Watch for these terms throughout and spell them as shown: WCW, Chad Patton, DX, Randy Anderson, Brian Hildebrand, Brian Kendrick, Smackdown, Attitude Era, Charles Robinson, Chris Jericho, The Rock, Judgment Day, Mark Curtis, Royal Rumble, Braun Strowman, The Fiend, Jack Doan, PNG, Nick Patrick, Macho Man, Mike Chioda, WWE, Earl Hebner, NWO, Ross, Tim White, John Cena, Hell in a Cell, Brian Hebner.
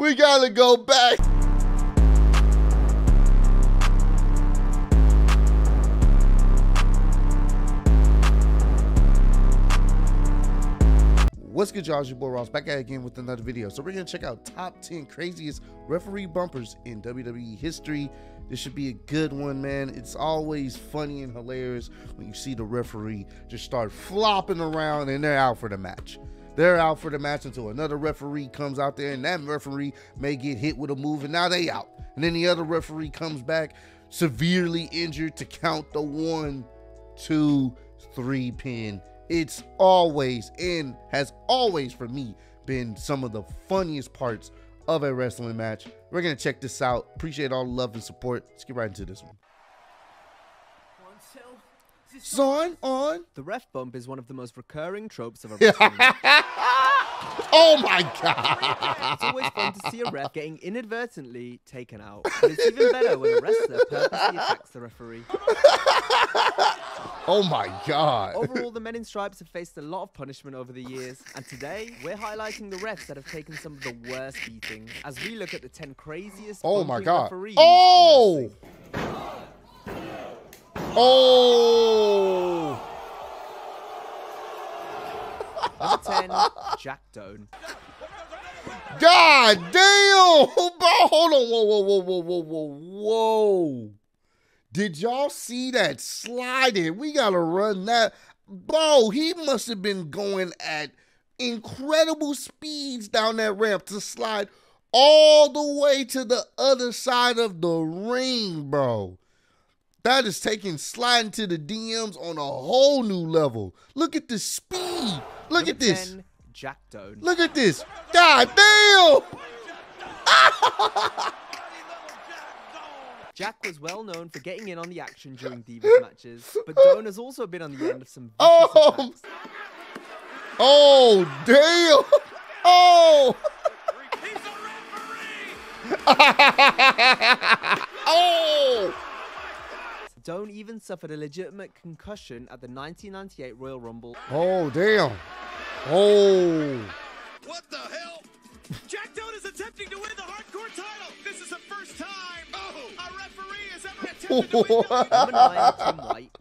We gotta go back. What's good, y'all? It's your boy Ross, back at it again with another video. So we're gonna check out top 10 craziest referee bumpers in WWE history. This should be a good one, man. It's always funny and hilarious when you see the referee just start flopping around and they're out for the match. They're out for the match until another referee comes out there, and that referee may get hit with a move, and now they out. And then the other referee comes back severely injured to count the 1, 2, 3 pin. It's always and has always for me been some of the funniest parts of a wrestling match. We're gonna check this out. Appreciate all the love and support. Let's get right into this one. On. The ref bump is one of the most recurring tropes of a wrestling match. Oh my God! It's always fun to see a ref getting inadvertently taken out. And it's even better when a wrestler purposely attacks the referee. Oh my God. Overall, the men in stripes have faced a lot of punishment over the years, and today we're highlighting the refs that have taken some of the worst beatings as we look at the 10 craziest referees. Oh! Oh! Number 10, Jack Doan. God damn! Hold on, whoa. Did y'all see that sliding? We gotta run that. Bro, he must have been going at incredible speeds down that ramp to slide all the way to the other side of the ring, bro. That is taking sliding to the DMs on a whole new level. Look at the speed. Look at this. Jack Doan. Look at this. God damn! Jack was well known for getting in on the action during Divas matches, but Doan has also been on the end of some vicious attacks. Oh, damn! Oh! He's a referee! Oh! Doan even suffered a legitimate concussion at the 1998 Royal Rumble. Oh, damn! Oh! What the hell? Jack Doan is attempting to win the hardcore title! This is the first time!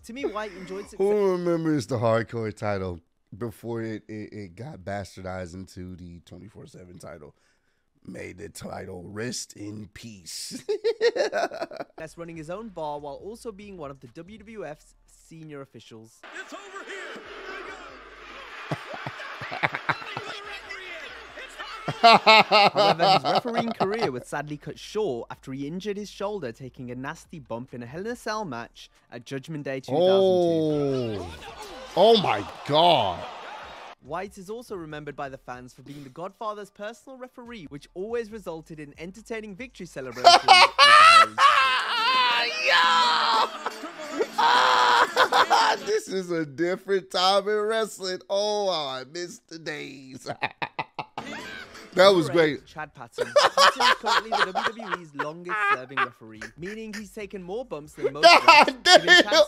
Timmy White enjoyed success. Who remembers the hardcore title before it got bastardized into the 24/7 title? May the title rest in peace. That's running his own bar while also being one of the WWF's senior officials. It's over here. However, his refereeing career was sadly cut short after he injured his shoulder taking a nasty bump in a Hell in a Cell match at Judgment Day 2002. Oh my God. White is also remembered by the fans for being the Godfather's personal referee, which always resulted in entertaining victory celebrations. This is a different time in wrestling. Oh, I miss the days. That was great. Chad Patton. Patton is currently the WWE's longest-serving referee, meaning he's taken more bumps than most. Chad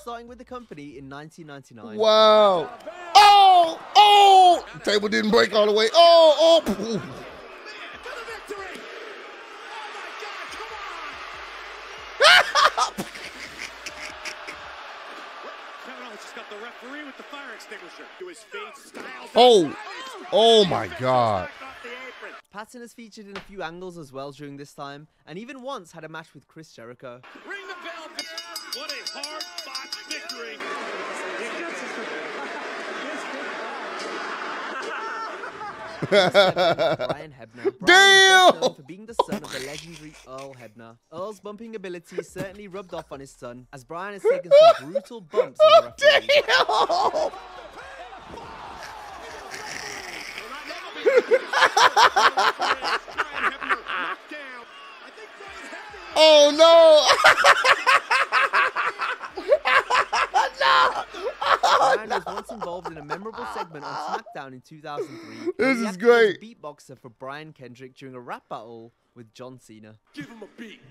starting with the company in 1999. Wow. Oh, oh! Table didn't break all the way. Oh, oh! Ooh. Oh, oh my God. Patton has featured in a few angles as well during this time, and even once had a match with Chris Jericho. Ring the bell, bitch. What a hard fought victory. Brian Hebner. Brian for being the son of the legendary Earl Hebner. Earl's bumping ability certainly rubbed off on his son, as Brian has taken some brutal bumps in the referee. Oh no! No! Brian was once involved in a memorable segment on Smackdown in 2003. This is great. He was a beatboxer for Brian Kendrick during a rap battle with John Cena. Give him a beat.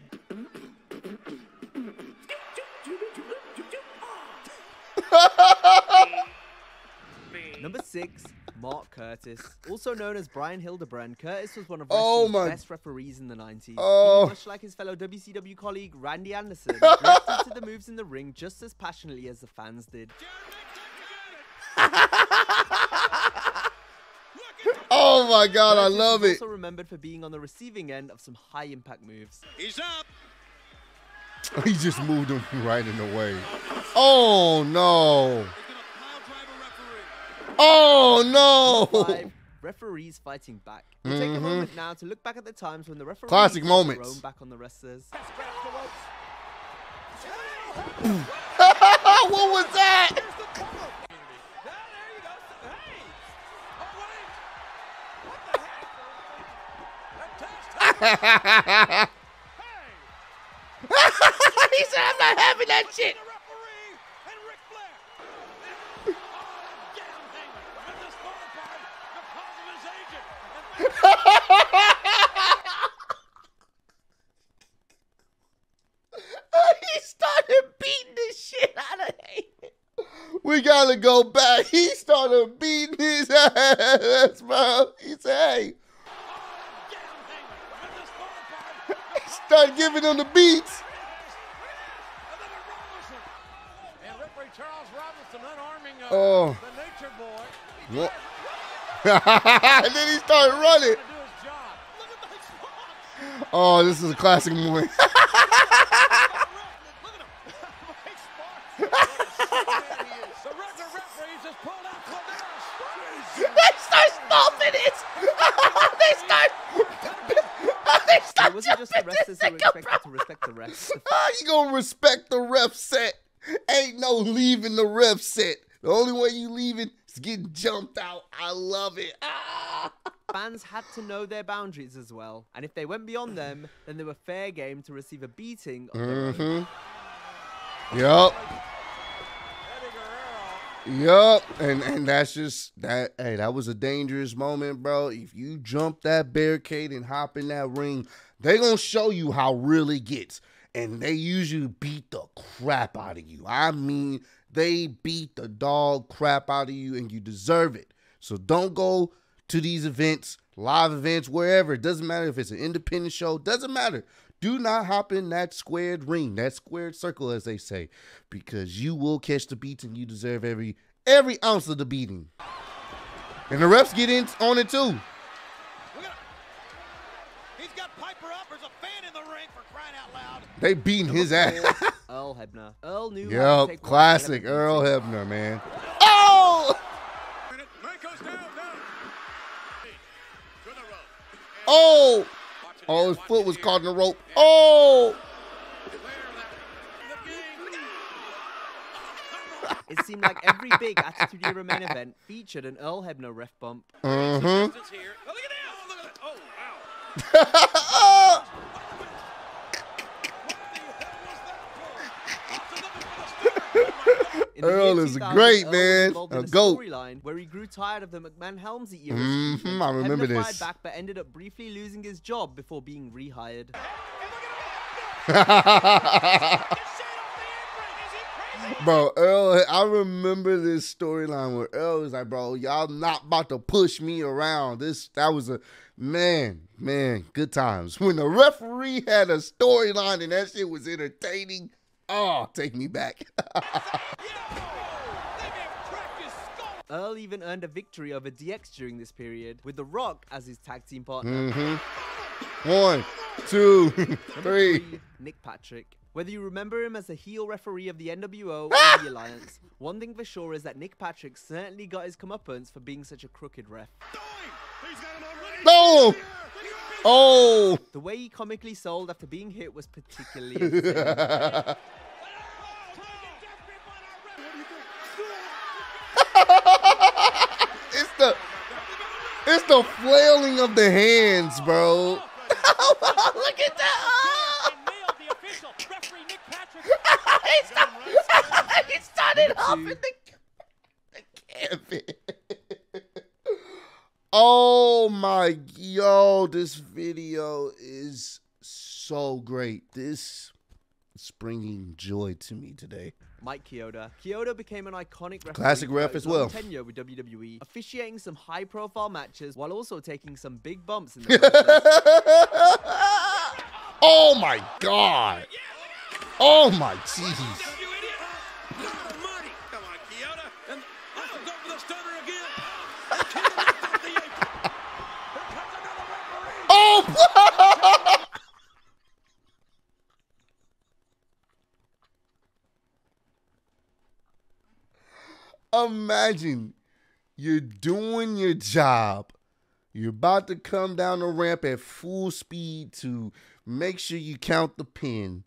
Number 6. Mark Curtis, also known as Brian Hildebrand. Curtis was one of wrestling's best referees in the 90s. Oh. Much like his fellow WCW colleague Randy Anderson, reacted to the moves in the ring just as passionately as the fans did. Oh my God, Curtis I love it. Also remembered for being on the receiving end of some high impact moves. He's up. He just moved him right in the way. Oh no. Oh no. 5, referees fighting back. We'll take a moment now to look back at the times when the referees thrown back on the wrestlers. What was that? He said, I'm not having that shit. He started beating the shit out of him. We gotta go back. He started beating his ass, bro. He said, hey. Start giving him the beats. And referee Charles Robinson unarming the nature boy. What? And then he started running. Oh, this is a classic movie. They start stomping it. They start. It wasn't just the refs that were expected to respect the refs. You gonna respect the ref set? Ain't no leaving the ref set. The only way you leaving is getting jumped out. I love it. Ah. Fans had to know their boundaries as well, and if they went beyond them, then they were fair game to receive a beating. Yup, and that's just that. Hey, that was a dangerous moment, bro. If you jump that barricade and hop in that ring, they gonna show you how real it gets, and they usually beat the crap out of you. I mean, they beat the dog crap out of you, and you deserve it. So don't go to these events, live events, wherever. It doesn't matter if it's an independent show. Doesn't matter. Do not hop in that squared ring, that squared circle, as they say, because you will catch the beating. You deserve every ounce of the beating. And the refs get in on it too. He's got Piper up. There's a fan in the ring for crying out loud. They beating his ass. Earl Hebner. Earl knew. Yep, classic Earl Hebner, man. Oh! Oh! Oh, his foot was caught in the rope. Oh! It seemed like every big Attitude Era main event featured an Earl Hebner ref bump. Earl is great, man. A goat. Storyline where he grew tired of the McMahon-Helmsley era. I remember this. Hebner fired back, but ended up briefly losing his job before being rehired. Bro, Earl, I remember this storyline where Earl was like, "Bro, y'all not about to push me around." That was a man, good times when the referee had a storyline and that shit was entertaining. Oh, take me back. Earl even earned a victory over DX during this period, with The Rock as his tag team partner. 1, 2, 3. Nick Patrick. Whether you remember him as a heel referee of the NWO or the Alliance, one thing for sure is that Nick Patrick certainly got his comeuppance for being such a crooked ref. No! Oh! The way he comically sold after being hit was particularly insane. It's the flailing of the hands, bro. Look at that! He started off in the cabin. Oh my, yo, this video is so great. This springing joy to me today. Mike Chioda. Chioda became an iconic referee. Classic ref as well. Tenure with WWE, officiating some high-profile matches while also taking some big bumps in the process. Oh my God! Oh my jeez! Oh! Imagine you're doing your job. You're about to come down the ramp at full speed to make sure you count the pin,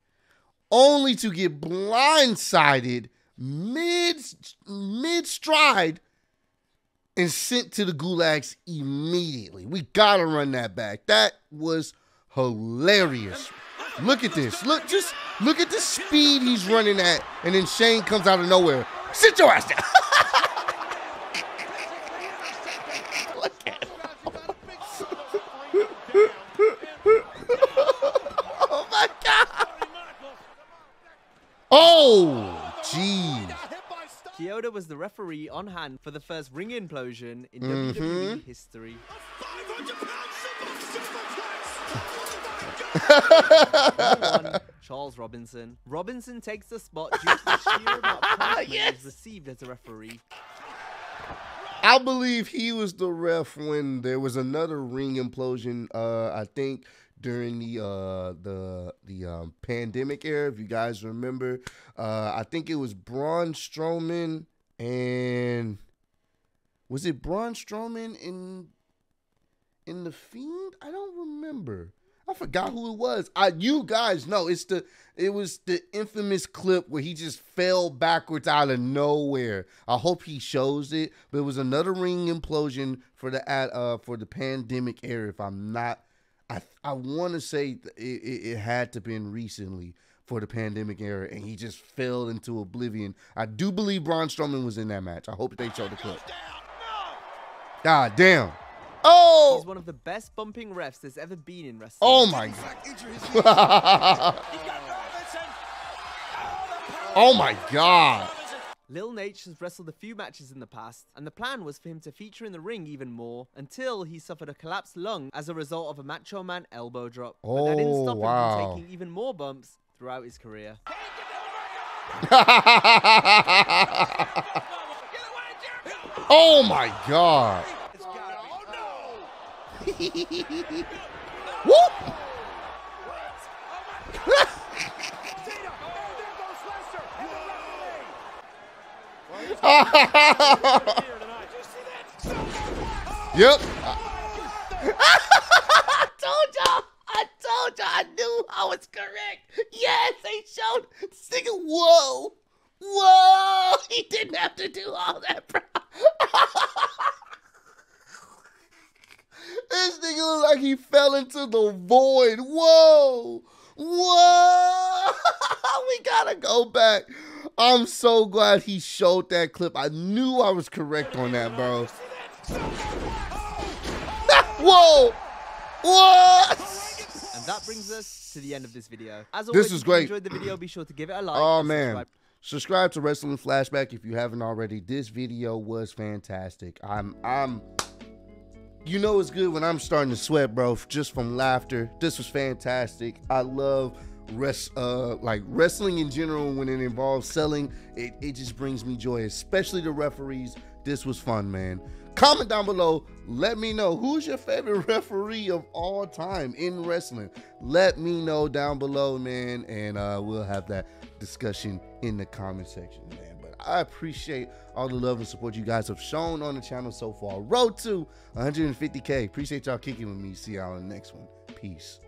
only to get blindsided mid-stride and sent to the gulags immediately. We gotta run that back. That was hilarious. Look at this. Look, just look at the speed he's running at, and then Shane comes out of nowhere. Sit your ass down. Look at him. Oh my God. Oh, jeez. Chioda was the referee on hand for the first ring implosion in WWE history. One, Charles Robinson. Robinson takes the spot due to the sheer amount of punishment he's received as a referee. I believe he was the ref when there was another ring implosion, I think, during the pandemic era, if you guys remember. I think it was Braun Strowman and... Was it Braun Strowman in The Fiend? I don't remember. I forgot who it was. You guys know. It was the infamous clip where he just fell backwards out of nowhere. I hope he shows it. But it was another ring implosion for the pandemic era, if I'm not... I want to say it had to have been recently for the pandemic era, and he just fell into oblivion. I do believe Braun Strowman was in that match. I hope they show the clip. God damn. Oh! He's one of the best bumping refs there's ever been in wrestling. Oh my God. Oh my God. Lil Nate has wrestled a few matches in the past, and the plan was for him to feature in the ring even more until he suffered a collapsed lung as a result of a Macho Man elbow drop. But that didn't stop him from taking even more bumps throughout his career. Oh my God. Whoop! Yep. I told y'all. I knew I was correct. Yes, they showed. Whoa. Whoa. He didn't have to do all that, bro. This nigga looked like he fell into the void. Whoa. Whoa. We gotta go back. I'm so glad he showed that clip. I knew I was correct on that, bro. Whoa! What? And that brings us to the end of this video. As always, this is great. If you enjoyed the video, be sure to give it a like. Oh, man. Subscribe to Wrestling Flashback if you haven't already. This video was fantastic. You know it's good when I'm starting to sweat, bro, just from laughter. This was fantastic. I love wrestling in general. When it involves selling, it just brings me joy, especially the referees. This was fun, man. Comment down below, let me know who's your favorite referee of all time in wrestling. Let me know down below, man, and we'll have that discussion in the comment section, man. But I appreciate all the love and support you guys have shown on the channel so far. Road to 150k. Appreciate y'all kicking with me. See y'all in the next one. Peace.